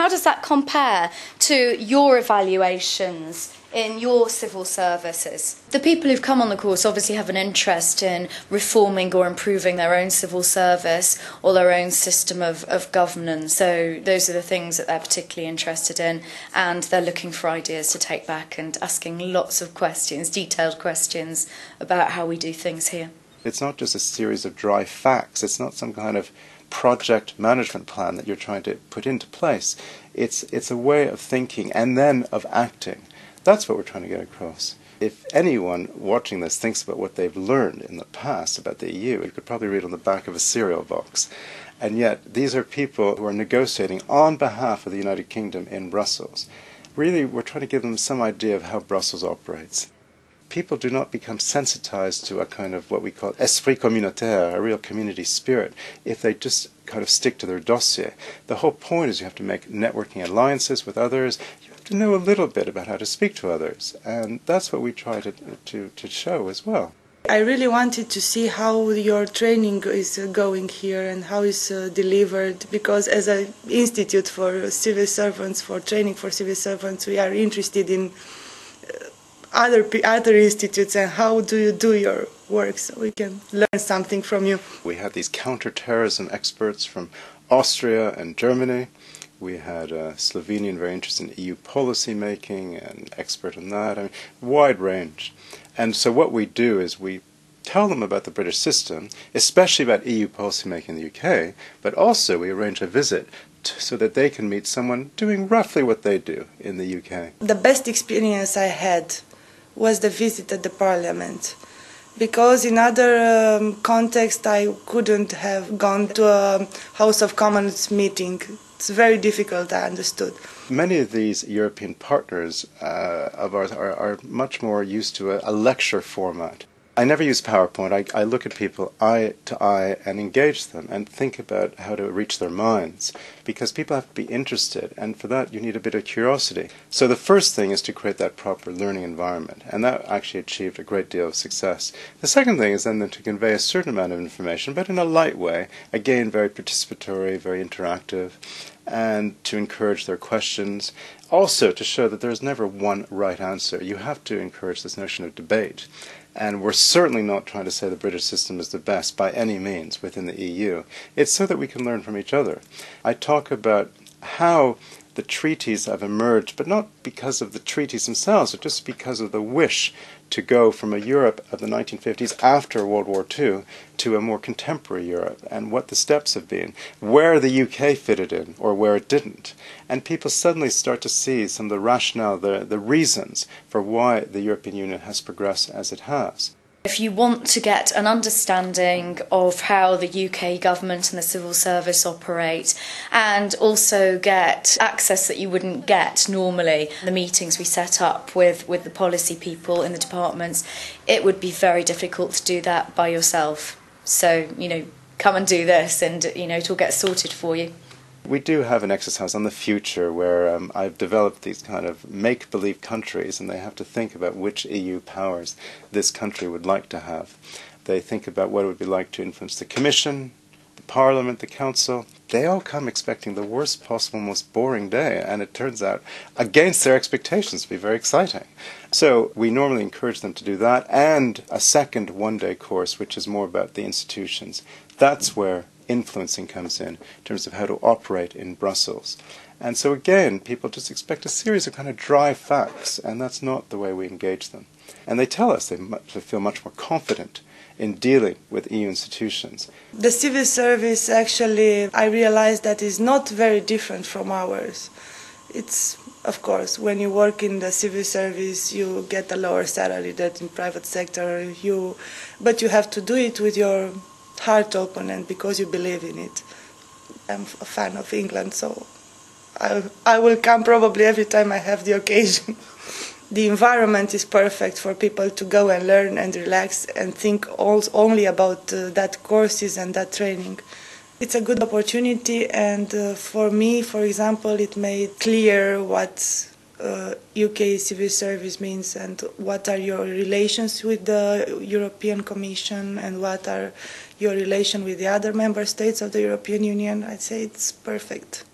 How does that compare to your evaluations in your civil services? The people who've come on the course obviously have an interest in reforming or improving their own civil service or their own system of governance. So those are the things that they're particularly interested in, and they're looking for ideas to take back and asking lots of questions, detailed questions about how we do things here. It's not just a series of dry facts. It's not some kind of project management plan that you're trying to put into place. It's a way of thinking and then of acting. That's what we're trying to get across. If anyone watching this thinks about what they've learned in the past about the EU, it could probably read on the back of a cereal box. And yet, these are people who are negotiating on behalf of the United Kingdom in Brussels. Really, we're trying to give them some idea of how Brussels operates. People do not become sensitized to a kind of what we call esprit communautaire, a real community spirit, if they just kind of stick to their dossier. The whole point is you have to make networking alliances with others. To know a little bit about how to speak to others, and that's what we try to show as well. I really wanted to see how your training is going here and how it's delivered, because as an institute for civil servants, for training for civil servants, we are interested in other institutes and how do you do your work, so we can learn something from you. We had these counter-terrorism experts from Austria and Germany. We had a Slovenian very interested in EU policy making, an expert on that, I mean, wide range. And so what we do is we tell them about the British system, especially about EU policy making in the UK, but also we arrange a visit so that they can meet someone doing roughly what they do in the UK. The best experience I had was the visit at the Parliament, because in other context I couldn't have gone to a House of Commons meeting. It's very difficult, I understood. Many of these European partners of ours are much more used to a lecture format. I never use PowerPoint. I look at people eye to eye and engage them and think about how to reach their minds, because people have to be interested, and for that you need a bit of curiosity. So the first thing is to create that proper learning environment, and that actually achieved a great deal of success. The second thing is then to convey a certain amount of information, but in a light way, again very participatory, very interactive, and to encourage their questions. Also to show that there's never one right answer. You have to encourage this notion of debate. And we're certainly not trying to say the British system is the best by any means within the EU. It's so that we can learn from each other. I talk about how the treaties have emerged, but not because of the treaties themselves, but just because of the wish to go from a Europe of the 1950s after World War II to a more contemporary Europe, and what the steps have been, where the UK fitted in or where it didn't. And people suddenly start to see some of the rationale, the reasons for why the European Union has progressed as it has. If you want to get an understanding of how the UK government and the civil service operate, and also get access that you wouldn't get normally, the meetings we set up with the policy people in the departments, it would be very difficult to do that by yourself. So, you know, come and do this and, you know, it'll get sorted for you. We do have an exercise on the future where I've developed these kind of make-believe countries, and they have to think about which EU powers this country would like to have. They think about what it would be like to influence the Commission, the Parliament, the Council. They all come expecting the worst possible, most boring day, and it turns out against their expectations to be very exciting. So we normally encourage them to do that, and a second one-day course which is more about the institutions. That's where influencing comes in terms of how to operate in Brussels. And so again, people just expect a series of kind of dry facts, and that's not the way we engage them. And they tell us they feel much more confident in dealing with EU institutions. The civil service, actually, I realized that is not very different from ours. It's, of course, when you work in the civil service, you get a lower salary than in private sector, but you have to do it with your heart open and because you believe in it. I'm a fan of England, so I will come probably every time I have the occasion. The environment is perfect for people to go and learn and relax and think only about that courses and that training. It's a good opportunity, and for me, for example, it made clear what UK civil service means and what are your relations with the European Commission and what are your relations with the other member states of the European Union. I'd say it's perfect.